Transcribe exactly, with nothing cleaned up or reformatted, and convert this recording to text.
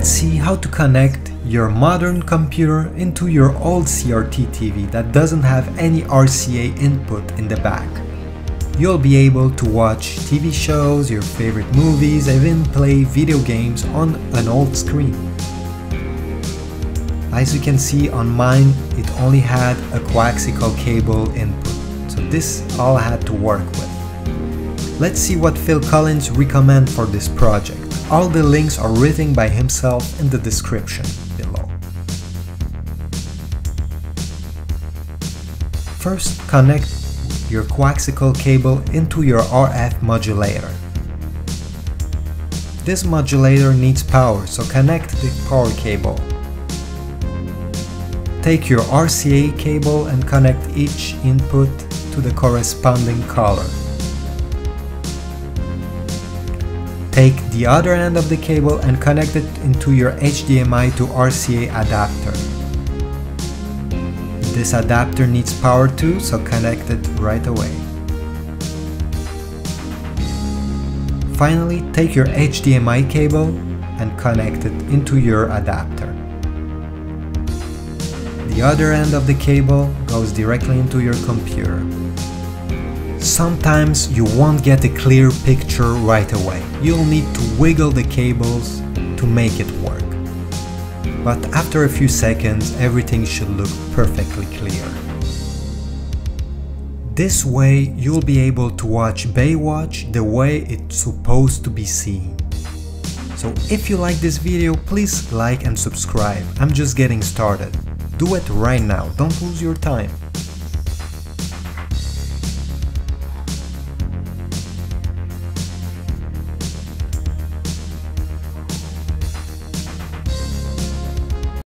Let's see how to connect your modern computer into your old C R T T V that doesn't have any R C A input in the back. You'll be able to watch T V shows, your favorite movies, even play video games on an old screen. As you can see on mine, it only had a coaxial cable input, so this all I had to work with. Let's see what Phil Collins recommends for this project. All the links are written by himself in the description below. First, connect your coaxial cable into your R F modulator. This modulator needs power, so connect the power cable. Take your R C A cable and connect each input to the corresponding color. Take the other end of the cable and connect it into your H D M I to R C A adapter. This adapter needs power too, so connect it right away. Finally, take your H D M I cable and connect it into your adapter. The other end of the cable goes directly into your computer. Sometimes you won't get a clear picture right away. You'll need to wiggle the cables to make it work. But after a few seconds, everything should look perfectly clear. This way, you'll be able to watch Baywatch the way it's supposed to be seen. So if you like this video, please like and subscribe. I'm just getting started. Do it right now, don't lose your time.